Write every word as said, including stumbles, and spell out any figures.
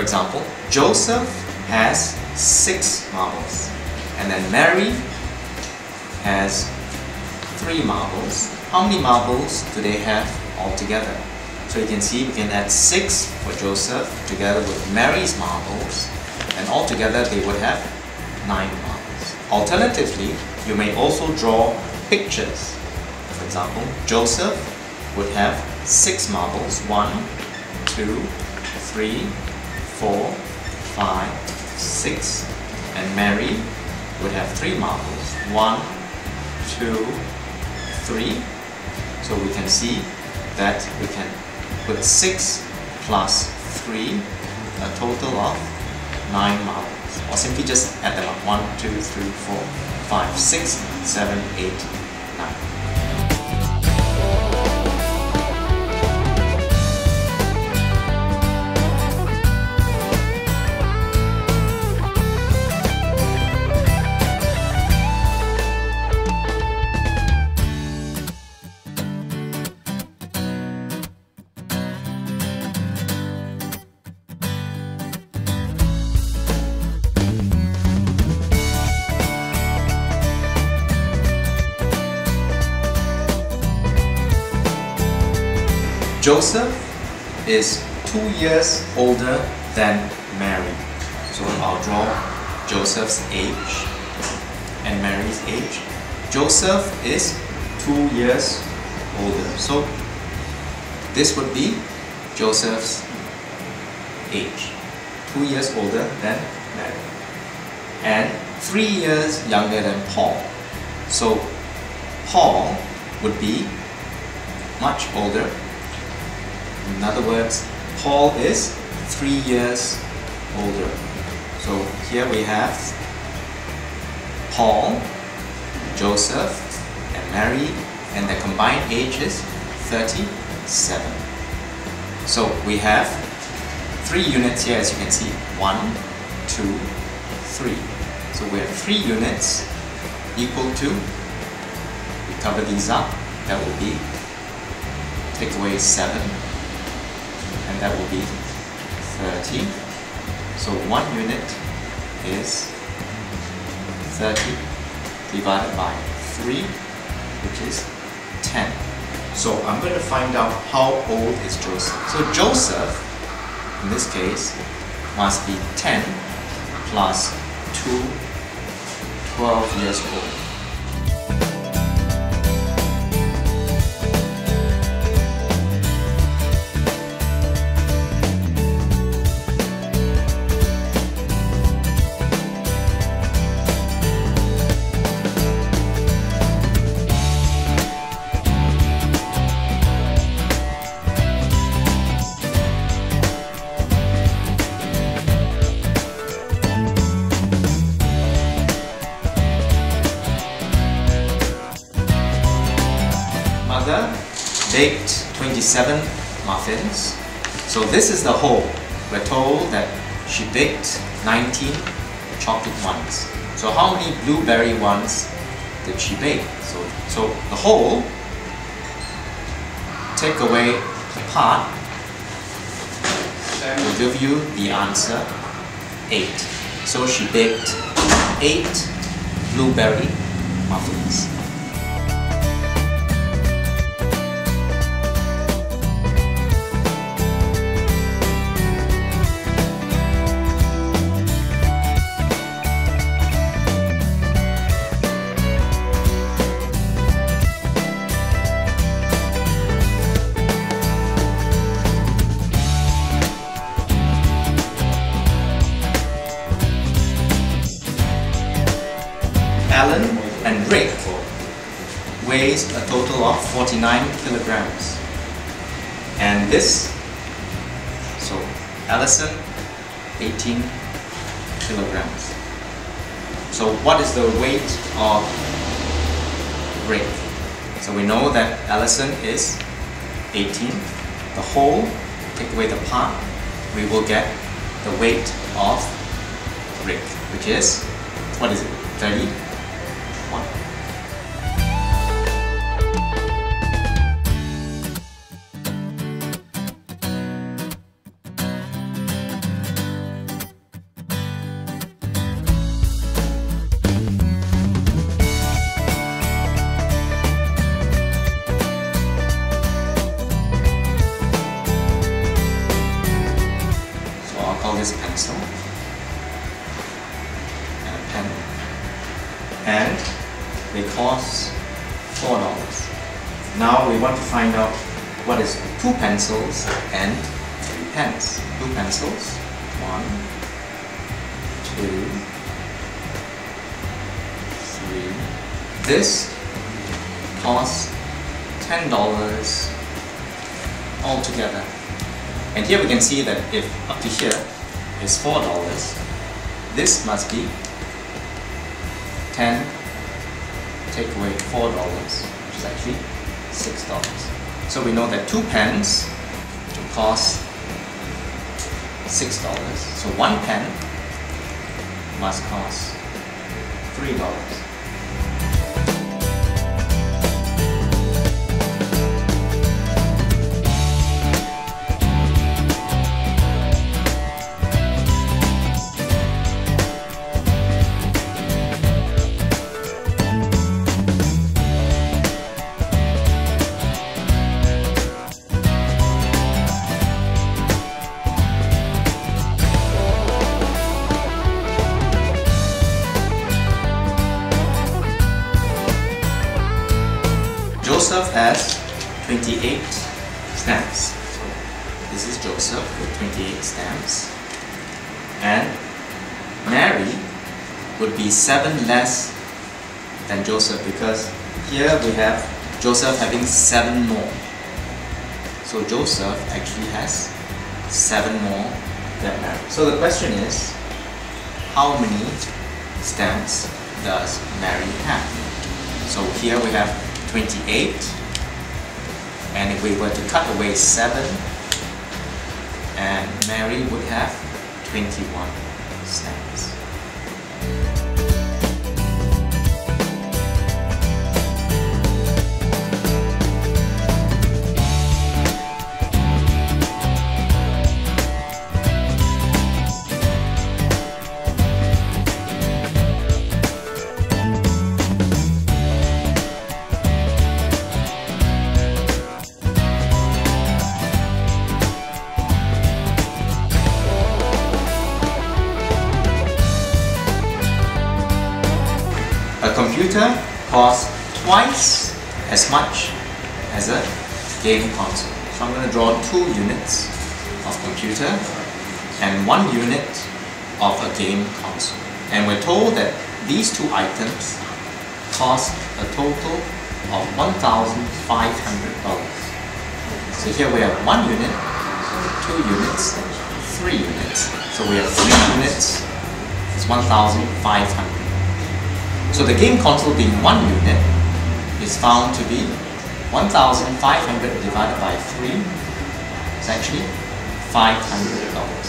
For example, Joseph has six marbles, and then Mary has three marbles. How many marbles do they have altogether? So you can see we can add six for Joseph together with Mary's marbles, and altogether they would have nine marbles. Alternatively, you may also draw pictures. For example, Joseph would have six marbles, one, two, three, four, five, six, and Mary would have three marbles, one, two, three. So we can see that we can put six plus three, a total of nine marbles, or simply just add them up, one, two, three, four, five, six, seven, eight, nine. Joseph is two years older than Mary. So I'll draw Joseph's age and Mary's age. Joseph is two years older. So this would be Joseph's age. Two years older than Mary. And three years younger than Paul. So Paul would be much older. In other words, Paul is three years older. So here we have Paul, Joseph, and Mary, and their combined age is thirty-seven. So we have three units here, as you can see, one, two, three. So we have three units equal to, we cover these up, that will be, take away seven. And that will be thirty. So one unit is thirty divided by three, which is ten. So I'm going to find out how old is Joseph. So Joseph, in this case, must be ten plus two, twelve years old. Baked twenty-seven muffins. So this is the whole. We're told that she baked nineteen chocolate ones. So how many blueberry ones did she bake? So, so the whole, take away the part, will give you the answer eight. So she baked eight blueberry muffins. Alan and Rick weighs a total of forty-nine kilograms. And this, so Allison, eighteen kilograms. So what is the weight of Rick? So we know that Allison is eighteen. The whole, take away the part, we will get the weight of Rick, which is, what is it, thirty? is a pencil and a pen, and they cost four dollars. Now we want to find out what is two pencils and three pens. Two pencils, one, two, three. This costs ten dollars altogether. And here we can see that if up to here is four dollars, this must be ten, take away four dollars, which is actually six dollars. So we know that two pens cost six dollars. So one pen must cost three dollars. Joseph has twenty-eight stamps. So this is Joseph with twenty-eight stamps, and Mary would be seven less than Joseph, because here we have Joseph having seven more. So Joseph actually has seven more than Mary. So the question is, how many stamps does Mary have? So here we have twenty-eight, and if we were to cut away seven, and Mary would have twenty-one stamps. A computer costs twice as much as a game console. So I'm going to draw two units of computer and one unit of a game console. And we're told that these two items cost a total of one thousand five hundred dollars. So here we have one unit, two units, three units. So we have three units, it's one thousand five hundred dollars. So the game console being one unit is found to be one thousand five hundred divided by three. It's actually five hundred dollars.